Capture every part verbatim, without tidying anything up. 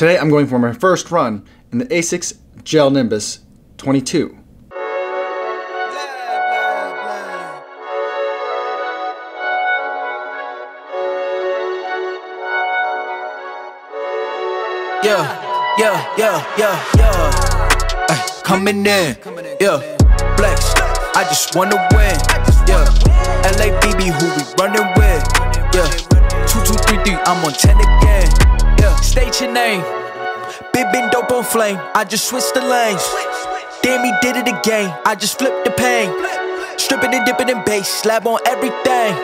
Today I'm going for my first run in the Asics Gel Nimbus twenty-two. Yeah, yeah, yeah, yeah, yeah. Ay, coming in, yeah. Flex, I just wanna win, yeah. L A B B, who we running with, yeah. Two, two, three, three, I'm on ten again, yeah. State your name, bibbin' dope on flame. I just switched the lanes. Damn, he did it again. I just flipped the pain, stripping and dipping in bass, slab on everything.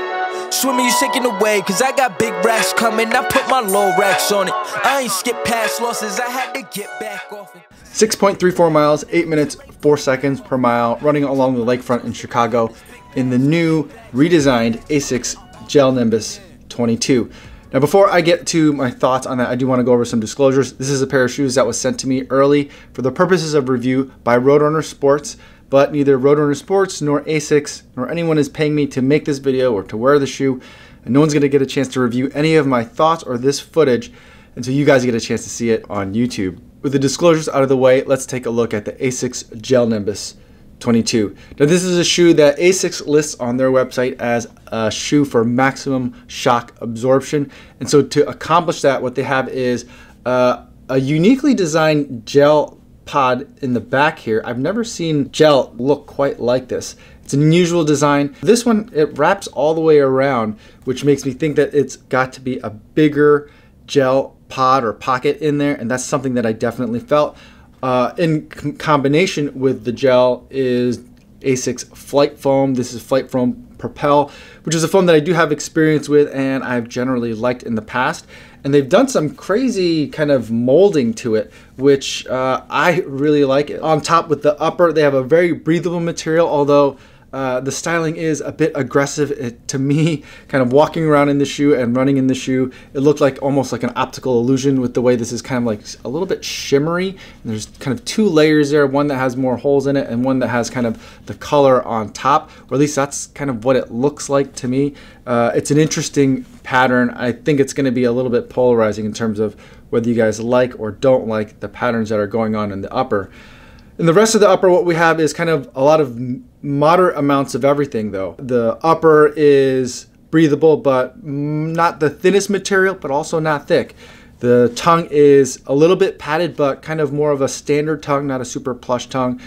Swimming, you shaking away, cause I got big racks coming. I put my low racks on it. I ain't skip past losses, I had to get back off it. six point three four miles, eight minutes, four seconds per mile, running along the lakefront in Chicago in the new redesigned Asics Gel Nimbus twenty-two. Now, before I get to my thoughts on that, I do want to go over some disclosures. This is a pair of shoes that was sent to me early for the purposes of review by Road Runner Sports. But neither Road Runner Sports nor Asics nor anyone is paying me to make this video or to wear the shoe, and no one's going to get a chance to review any of my thoughts or this footage until you guys get a chance to see it on YouTube. With the disclosures out of the way, let's take a look at the Asics Gel Nimbus twenty-two. Now, this is a shoe that Asics lists on their website as a shoe for maximum shock absorption, and so to accomplish that, what they have is uh, a uniquely designed gel pod in the back here. I've never seen gel look quite like this. It's an unusual design. This one, it wraps all the way around, which makes me think that it's got to be a bigger gel pod or pocket in there, and that's something that I definitely felt. Uh, in combination with the gel is Asics Flytefoam. This is Flytefoam Propel, which is a foam that I do have experience with and I've generally liked in the past. And they've done some crazy kind of molding to it, which uh, I really like. It. On top with the upper, they have a very breathable material, although uh, the styling is a bit aggressive. It, to me, kind of walking around in the shoe and running in the shoe, it looked like almost like an optical illusion with the way this is kind of like a little bit shimmery. And there's kind of two layers there, one that has more holes in it and one that has kind of the color on top, or at least that's kind of what it looks like to me. Uh, it's an interesting pattern. I think it's going to be a little bit polarizing in terms of whether you guys like or don't like the patterns that are going on in the upper. In the rest of the upper, what we have is kind of a lot of moderate amounts of everything though. The upper is breathable, but not the thinnest material, but also not thick. The tongue is a little bit padded, but kind of more of a standard tongue, not a super plush tongue.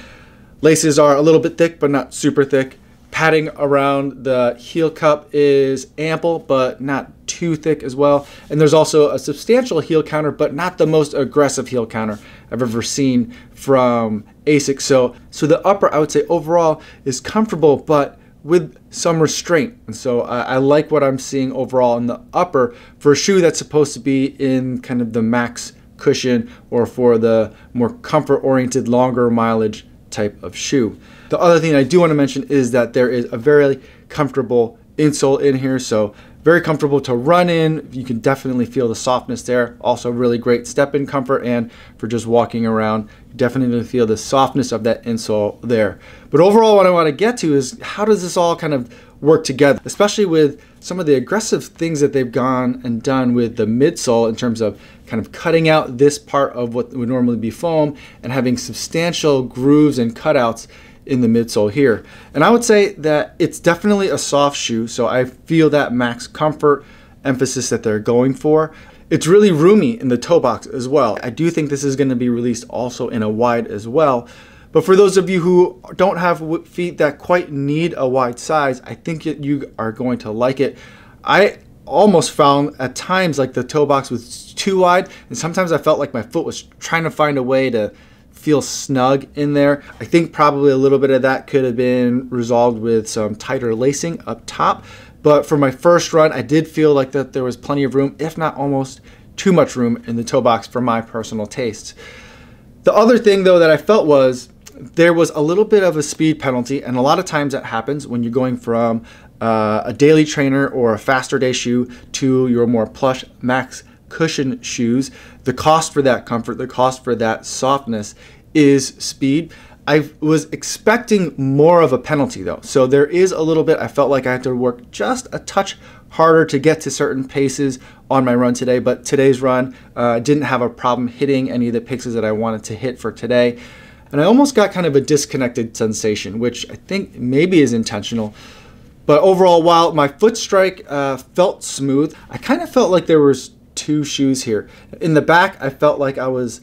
Laces are a little bit thick, but not super thick. Padding around the heel cup is ample, but not too thick as well. And there's also a substantial heel counter, but not the most aggressive heel counter I've ever seen from Asics. So, so the upper, I would say overall, is comfortable, but with some restraint. And so I, I like what I'm seeing overall in the upper for a shoe that's supposed to be in kind of the max cushion or for the more comfort-oriented, longer mileage type of shoe. The other thing I do want to mention is that there is a very comfortable insole in here, so very comfortable to run in. You can definitely feel the softness there. Also really great step-in comfort, and for just walking around, you definitely feel the softness of that insole there. But overall, what I want to get to is how does this all kind of work together, especially with some of the aggressive things that they've gone and done with the midsole in terms of kind of cutting out this part of what would normally be foam and having substantial grooves and cutouts in the midsole here. And I would say that it's definitely a soft shoe, so I feel that max comfort emphasis that they're going for. It's really roomy in the toe box as well. I do think this is going to be released also in a wide as well. But for those of you who don't have feet that quite need a wide size, I think that you are going to like it. I almost found at times like the toe box was too wide, and sometimes I felt like my foot was trying to find a way to feel snug in there. I think probably a little bit of that could have been resolved with some tighter lacing up top. But for my first run, I did feel like that there was plenty of room, if not almost too much room in the toe box for my personal tastes. The other thing though that I felt was there was a little bit of a speed penalty, and a lot of times that happens when you're going from uh, a daily trainer or a faster day shoe to your more plush max cushion shoes. The cost for that comfort, the cost for that softness is speed. I was expecting more of a penalty though. So there is a little bit, I felt like I had to work just a touch harder to get to certain paces on my run today, but today's run uh, didn't have a problem hitting any of the paces that I wanted to hit for today. And I almost got kind of a disconnected sensation, which I think maybe is intentional. But overall, while my foot strike uh, felt smooth, I kind of felt like there was two shoes here. In the back, I felt like I was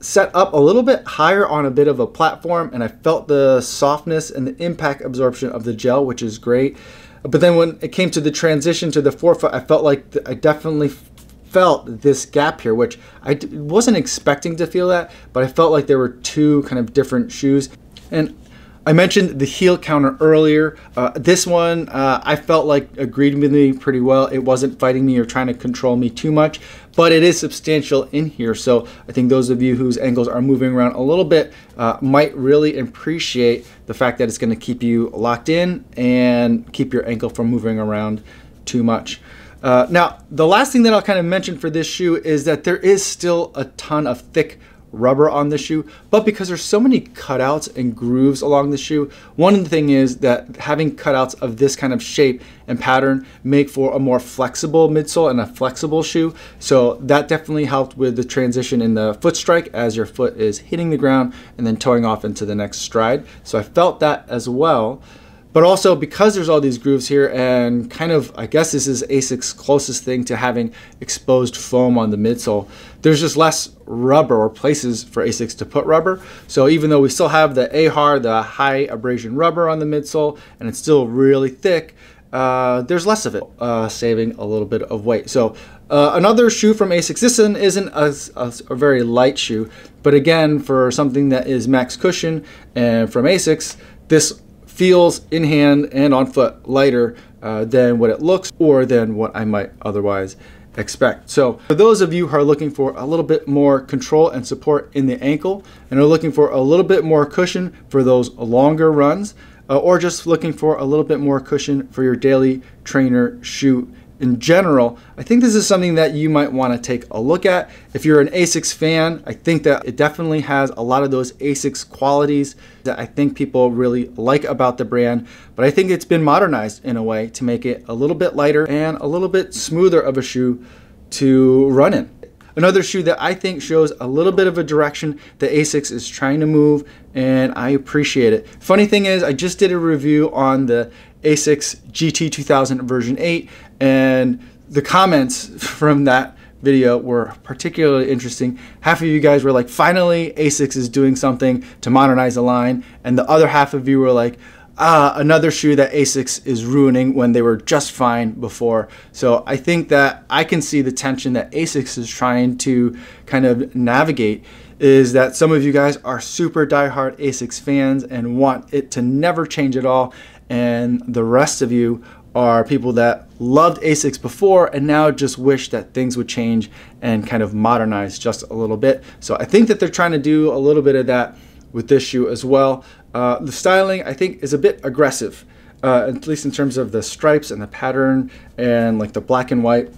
set up a little bit higher on a bit of a platform, and I felt the softness and the impact absorption of the gel, which is great. But then when it came to the transition to the forefoot, I felt like I definitely felt this gap here, which I wasn't expecting to feel that, but I felt like there were two kind of different shoes. And I mentioned the heel counter earlier. Uh, this one uh, I felt like agreed with me pretty well. It wasn't fighting me or trying to control me too much, but it is substantial in here. So I think those of you whose ankles are moving around a little bit uh, might really appreciate the fact that it's gonna keep you locked in and keep your ankle from moving around too much. Uh, now, the last thing that I'll kind of mention for this shoe is that there is still a ton of thick rubber on the shoe, but because there's so many cutouts and grooves along the shoe, one thing is that having cutouts of this kind of shape and pattern make for a more flexible midsole and a flexible shoe. So that definitely helped with the transition in the foot strike as your foot is hitting the ground and then toeing off into the next stride. So I felt that as well. But also because there's all these grooves here and kind of, I guess this is Asics' closest thing to having exposed foam on the midsole, there's just less rubber or places for Asics to put rubber. So even though we still have the A H A R, the high abrasion rubber on the midsole, and it's still really thick, uh, there's less of it, uh, saving a little bit of weight. So uh, another shoe from Asics, this one isn't a, a, a very light shoe, but again, for something that is max cushion and from Asics, this feels in hand and on foot lighter uh, than what it looks or than what I might otherwise expect. So for those of you who are looking for a little bit more control and support in the ankle and are looking for a little bit more cushion for those longer runs uh, or just looking for a little bit more cushion for your daily trainer shoe in general, I think this is something that you might want to take a look at. If you're an Asics fan, I think that it definitely has a lot of those Asics qualities that I think people really like about the brand, but I think it's been modernized in a way to make it a little bit lighter and a little bit smoother of a shoe to run in. Another shoe that I think shows a little bit of a direction that Asics is trying to move, and I appreciate it. Funny thing is, I just did a review on the Asics G T two thousand version eight, and the comments from that video were particularly interesting. Half of you guys were like, finally Asics is doing something to modernize the line, and the other half of you were like, ah, another shoe that Asics is ruining when they were just fine before. So I think that I can see the tension that Asics is trying to kind of navigate, is that some of you guys are super diehard Asics fans and want it to never change at all, and the rest of you are people that loved Asics before and now just wish that things would change and kind of modernize just a little bit. So I think that they're trying to do a little bit of that with this shoe as well. Uh, the styling, I think, is a bit aggressive, uh, at least in terms of the stripes and the pattern and like the black and white.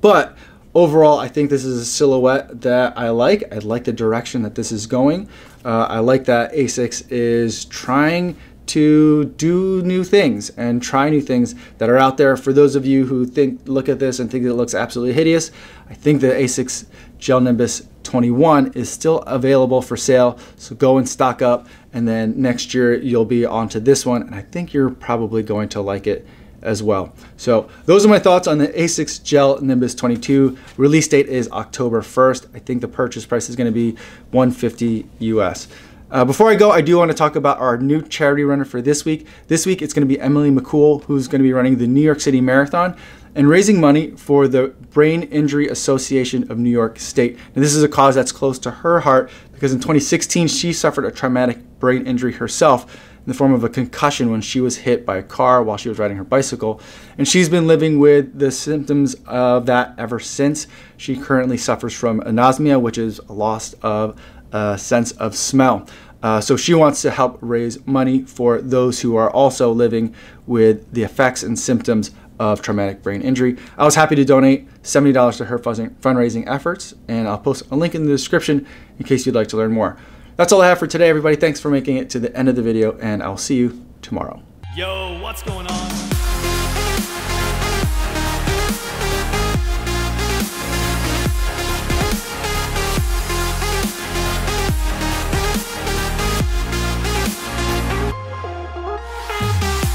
But overall, I think this is a silhouette that I like. I like the direction that this is going. Uh, I like that Asics is trying to do new things and try new things that are out there. For those of you who think, look at this and think it looks absolutely hideous, I think the Asics Gel Nimbus twenty-one is still available for sale, so go and stock up, and then next year you'll be onto this one, and I think you're probably going to like it as well. So those are my thoughts on the Asics Gel Nimbus twenty-two. Release date is October first. I think the purchase price is going to be one hundred fifty U S. Uh, before I go, I do want to talk about our new charity runner for this week. This week, it's going to be Emily McCool, who's going to be running the New York City Marathon and raising money for the Brain Injury Association of New York State. And this is a cause that's close to her heart because in twenty sixteen, she suffered a traumatic brain injury herself in the form of a concussion when she was hit by a car while she was riding her bicycle. And she's been living with the symptoms of that ever since. She currently suffers from anosmia, which is a loss of a sense of smell. Uh, so she wants to help raise money for those who are also living with the effects and symptoms of traumatic brain injury. I was happy to donate seventy dollars to her fundraising efforts, and I'll post a link in the description in case you'd like to learn more. That's all I have for today, everybody. Thanks for making it to the end of the video, and I'll see you tomorrow. Yo, what's going on?